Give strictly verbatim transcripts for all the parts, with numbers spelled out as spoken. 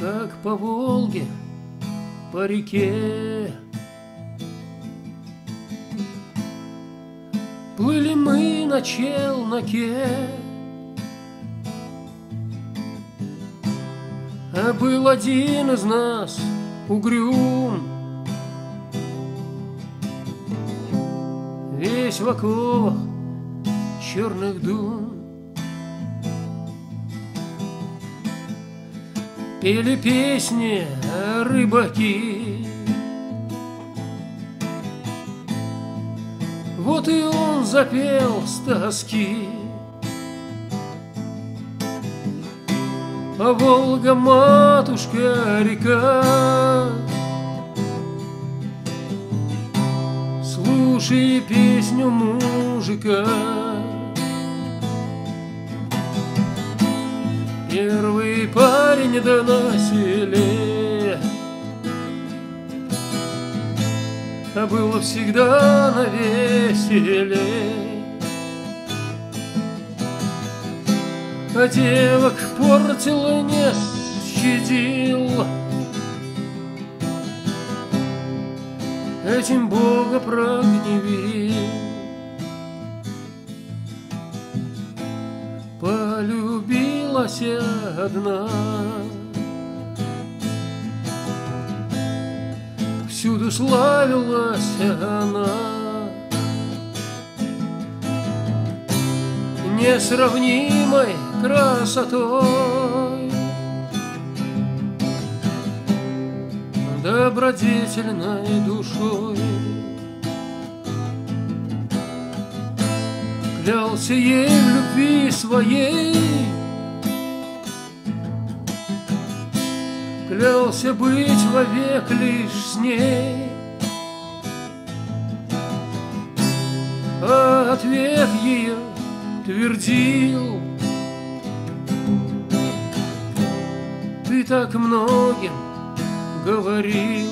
как по Волге, по реке. Плыли мы на челноке, а был один из нас угрюм, весь в оковах черных дум. Пели песни рыбаки, вот и он запел с тоски. А Волга, матушка река, слушай песню мужика. Первый парень да на селе, а было всегда навеселе. А девок портил, не щадил, этим Бога прогневил. Полюбилась одна, всюду славилась она, несравнимой красотой, добродетельной душой. Клялся ей в любви своей, клялся быть вовек лишь с ней. А ответ ее твердил: ты так многим говорил,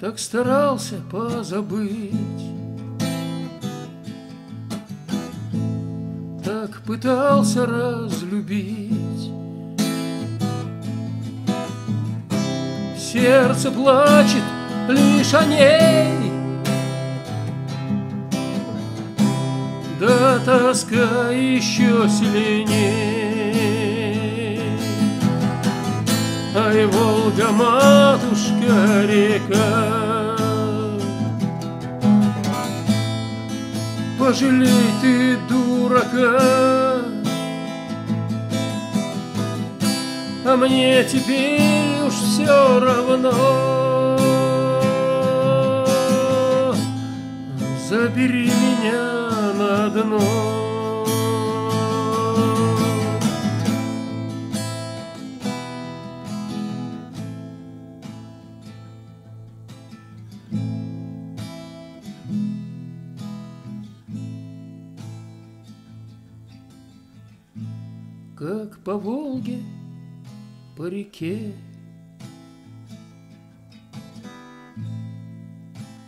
так старался позабыть, так пытался разлюбить. Сердце плачет лишь о ней, да тоска еще сильнее. Ай, Волга, матушка река, пожалей ты дурака, а мне теперь уж все равно. Забери меня на дно. Как по Волге, по реке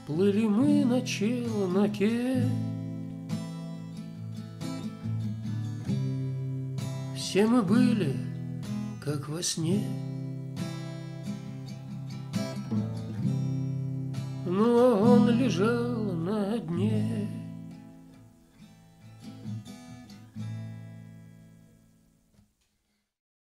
плыли мы на челноке, все мы были, как во сне. Но он лежал на дне.